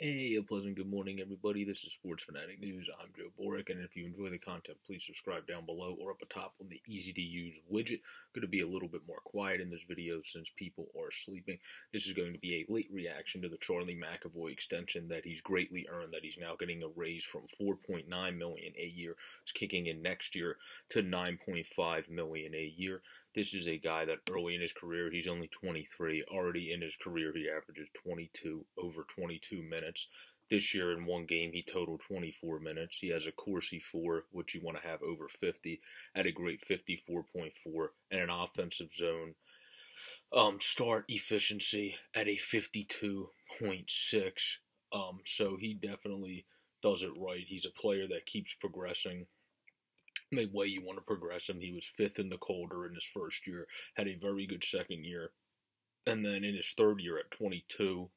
Hey, a pleasant good morning, everybody. This is Sports Fanatic News. I'm Joe Boric, and if you enjoy the content, please subscribe down below or up atop on the easy-to-use widget. Going to be a little bit more quiet in this video since people are sleeping. This is going to be a late reaction to the Charlie McAvoy extension that he's greatly earned, that he's now getting a raise from $4.9 million a year. It's kicking in next year to $9.5 million a year. This is a guy that early in his career, he's only 23, already in his career he averages 22 minutes. This year in one game he totaled 24 minutes. He has a Corsi 4, which you want to have over 50, at a great 54.4, and an offensive zone start efficiency at a 52.6. So he definitely does it right. He's a player that keeps progressing the way you want to progress him. He was 5th in the Calder in his first year, had a very good second year, and then in his third year at 22,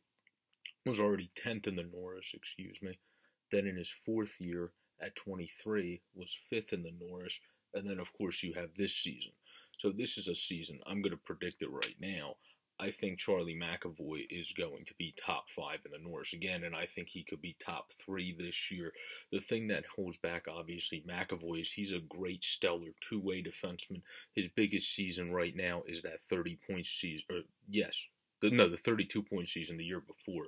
was already 10th in the Norris, Then in his fourth year at 23, was 5th in the Norris, and then of course you have this season. So this is a season, I'm going to predict it right now, I think Charlie McAvoy is going to be top 5 in the Norris again, and I think he could be top 3 this year. The thing that holds back, obviously, McAvoy is he's a great, stellar, two-way defenseman. His biggest season right now is that 30-point season, or the 32-point season the year before.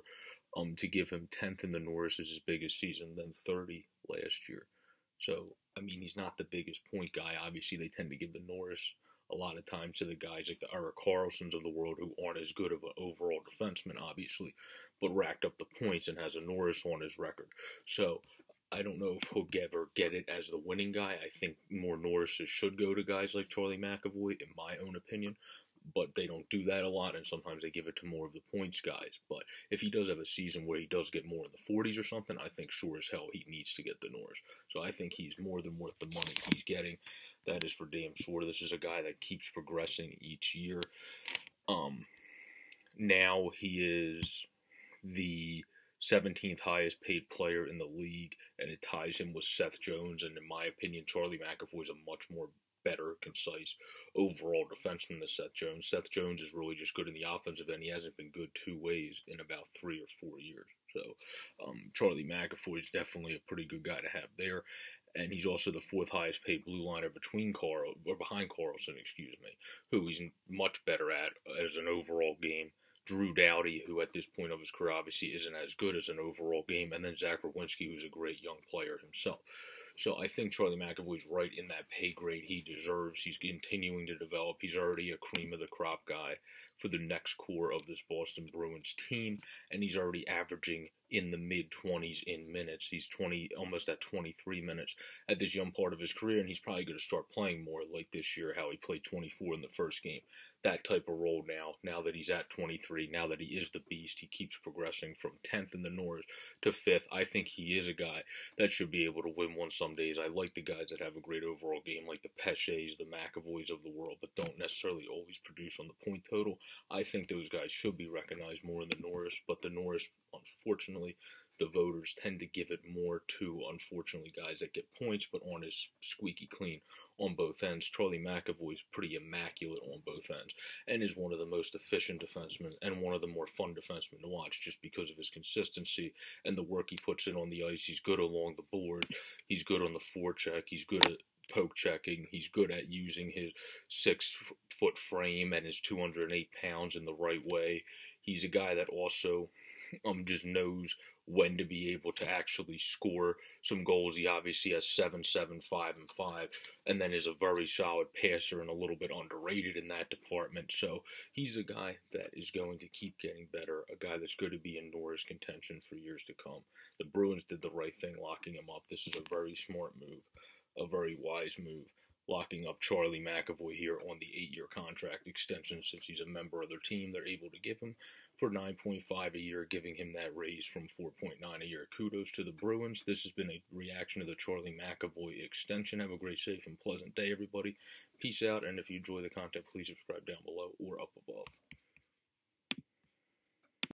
To give him 10th in the Norris is his biggest season, then 30 last year. So, I mean, he's not the biggest point guy. Obviously, they tend to give the Norris a lot of times to the guys like the Eric Carlsons of the world who aren't as good of an overall defenseman, obviously, but racked up the points and has a Norris on his record. So I don't know if he'll ever get it as the winning guy. I think more Norrises should go to guys like Charlie McAvoy, in my own opinion, but they don't do that a lot, and sometimes they give it to more of the points guys. But if he does have a season where he does get more in the 40s or something, I think sure as hell he needs to get the Norris. So I think he's more than worth the money he's getting. That is for damn sure. This is a guy that keeps progressing each year. Now he is the 17th highest paid player in the league, and it ties him with Seth Jones. And in my opinion, Charlie McAvoy is a much more better, concise, overall defenseman than Seth Jones. Seth Jones is really just good in the offensive end. He hasn't been good two ways in about 3 or 4 years. So Charlie McAvoy is definitely a pretty good guy to have there. And he's also the 4th highest paid blue liner behind Carlson, who he's much better at as an overall game. Drew Doughty, who at this point of his career obviously isn't as good as an overall game. And then Zach Rawinski, who's a great young player himself. So I think Charlie McAvoy's right in that pay grade he deserves. He's continuing to develop. He's already a cream of the crop guy for the next core of this Boston Bruins team, and he's already averaging in the mid-20s in minutes. He's almost at 23 minutes at this young part of his career, and he's probably going to start playing more like this year, how he played 24 in the first game. That type of role now that he's at 23, now that he is the beast, he keeps progressing from 10th in the Norris to 5th. I think he is a guy that should be able to win one some days. I like the guys that have a great overall game, like the Pesces, the McAvoys of the world, but don't necessarily always produce on the point total. I think those guys should be recognized more in the Norris, but the Norris, unfortunately, the voters tend to give it more to, unfortunately, guys that get points, but aren't as squeaky clean on both ends. Charlie McAvoy's pretty immaculate on both ends, and is one of the most efficient defensemen, and one of the more fun defensemen to watch, just because of his consistency, and the work he puts in on the ice. He's good along the board, he's good on the forecheck, he's good at poke checking, he's good at using his 6-foot frame and his 208 pounds in the right way. He's a guy that also just knows when to be able to actually score some goals. He obviously has 7, 7, 5, and 5, and then is a very solid passer and a little bit underrated in that department. So he's a guy that is going to keep getting better, a guy that's going to be in Norris contention for years to come. The Bruins did the right thing locking him up. This is a very smart move, a very wise move, locking up Charlie McAvoy here on the 8-year contract extension. Since he's a member of their team, they're able to give him for 9.5 a year, giving him that raise from 4.9 a year. Kudos to the Bruins. This has been a reaction to the Charlie McAvoy extension. Have a great, safe, and pleasant day, everybody. Peace out, and if you enjoy the content, please subscribe down below or up above.